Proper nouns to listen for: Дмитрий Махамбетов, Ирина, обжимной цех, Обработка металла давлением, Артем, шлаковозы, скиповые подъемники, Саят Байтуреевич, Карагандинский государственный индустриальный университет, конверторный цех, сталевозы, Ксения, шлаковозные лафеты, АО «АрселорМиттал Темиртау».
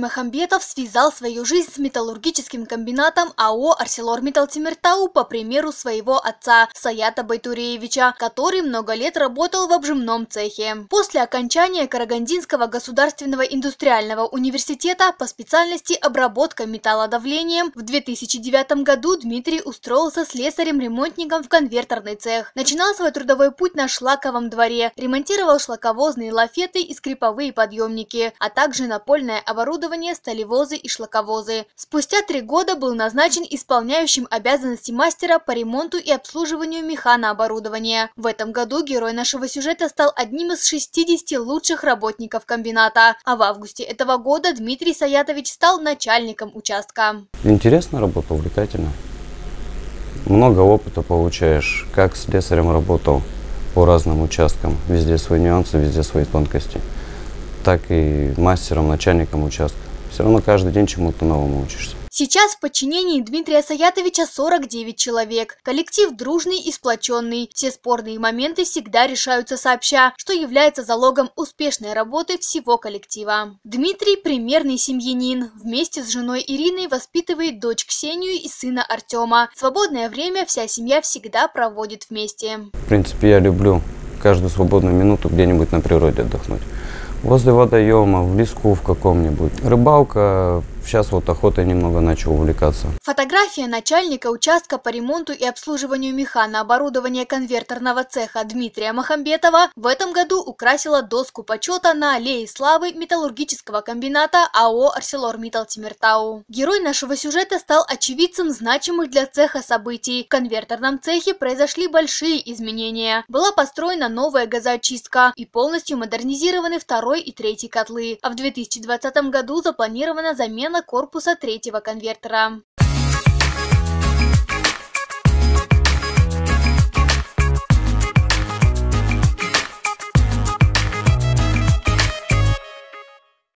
Махамбетов связал свою жизнь с металлургическим комбинатом АО «АрселорМиттал Темиртау» по примеру своего отца Саята Байтуреевича, который много лет работал в обжимном цехе. После окончания Карагандинского государственного индустриального университета по специальности обработка металлодавлением в 2009 году Дмитрий устроился слесарем-ремонтником в конверторный цех. Начинал свой трудовой путь на шлаковом дворе, ремонтировал шлаковозные лафеты и скреповые подъемники, а также напольное оборудование, сталевозы и шлаковозы. Спустя 3 года был назначен исполняющим обязанности мастера по ремонту и обслуживанию механооборудования. В этом году герой нашего сюжета стал одним из 60 лучших работников комбината, а в августе этого года Дмитрий Саятович стал начальником участка. Интересная работа, увлекательно. Много опыта получаешь, как слесарем работал по разным участкам, везде свои нюансы, везде свои тонкости, так и мастером, начальником участка. Все равно каждый день чему-то новому учишься. Сейчас в подчинении Дмитрия Саятовича 49 человек. Коллектив дружный и сплоченный. Все спорные моменты всегда решаются сообща, что является залогом успешной работы всего коллектива. Дмитрий – примерный семьянин. Вместе с женой Ириной воспитывает дочь Ксению и сына Артема. Свободное время вся семья всегда проводит вместе. В принципе, я люблю каждую свободную минуту где-нибудь на природе отдохнуть. Возле водоема, в леску в каком-нибудь. Рыбалка, сейчас вот охотой немного начал увлекаться. Фотография начальника участка по ремонту и обслуживанию механооборудования конверторного цеха Дмитрия Махамбетова в этом году украсила доску почета на аллее славы металлургического комбината АО «АрселорМиттал Темиртау». Герой нашего сюжета стал очевидцем значимых для цеха событий. В конверторном цехе произошли большие изменения. Была построена новая газоочистка и полностью модернизированы второй и третий котлы, а в 2020 году запланирована замена корпуса 3-го конвертера.